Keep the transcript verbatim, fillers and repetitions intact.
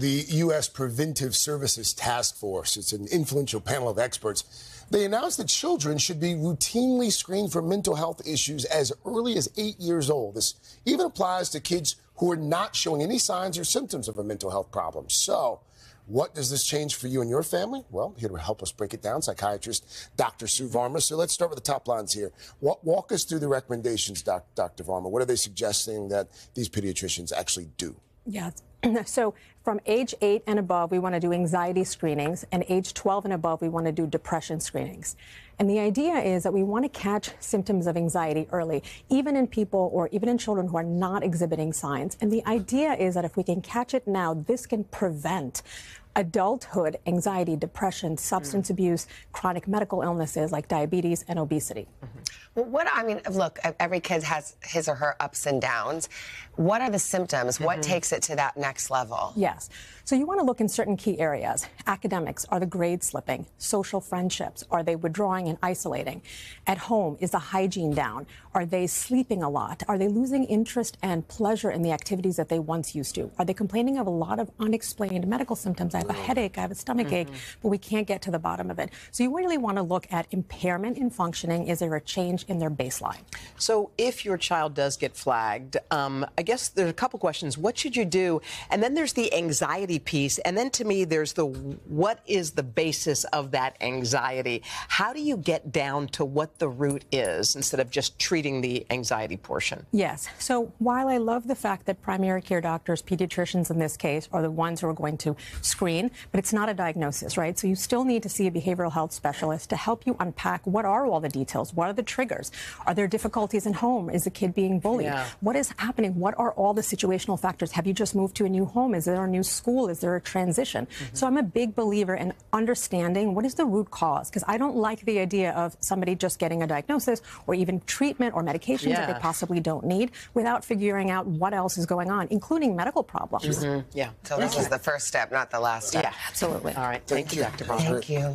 the U S Preventive Services Task Force. It's an influential panel of experts. They announced that children should be routinely screened for mental health issues as early as eight years old. This even applies to kids who are not showing any signs or symptoms of a mental health problem. So, what does this change for you and your family? Well, here to help us break it down, psychiatrist Doctor Sue Varma. So let's start with the top lines here. Walk us through the recommendations, Doctor Varma. What are they suggesting that these pediatricians actually do? Yeah. So from age eight and above, we want to do anxiety screenings, and age twelve and above, we want to do depression screenings. And the idea is that we want to catch symptoms of anxiety early, even in people or even in children who are not exhibiting signs. And the idea is that if we can catch it now, this can prevent adulthood anxiety, depression, substance mm. abuse, chronic medical illnesses like diabetes and obesity. Mm-hmm. Well, what, I mean, look, every kid has his or her ups and downs. What are the symptoms? Mm-hmm. What takes it to that next level? Yes. So you want to look in certain key areas. Academics, are the grades slipping? Social friendships, are they withdrawing and isolating? At home, is the hygiene down? Are they sleeping a lot? Are they losing interest and pleasure in the activities that they once used to? Are they complaining of a lot of unexplained medical symptoms? I have a headache, I have a stomach ache, mm-hmm. but we can't get to the bottom of it. So you really want to look at impairment in functioning. Is there a change in their baseline? So if your child does get flagged, um, I guess there's a couple questions. What should you do? And then there's the anxiety piece. And then to me, there's the what is the basis of that anxiety? How do you get down to what the root is instead of just treating the anxiety portion? Yes. So while I love the fact that primary care doctors, pediatricians in this case, are the ones who are going to screen, but it's not a diagnosis, right? So you still need to see a behavioral health specialist to help you unpack what are all the details, what are the triggers, are there difficulties at home, is the kid being bullied, yeah. what is happening, what are all the situational factors, have you just moved to a new home, is there a new school, is there a transition? Mm-hmm. So I'm a big believer in understanding what is the root cause, because I don't like the idea of somebody just getting a diagnosis or even treatment or medications yeah. that they possibly don't need without figuring out what else is going on, including medical problems. Mm-hmm. Yeah. So this okay. is the first step, not the last. Yeah, absolutely. All right. Thank, Thank you, Doctor Varma. Thank you.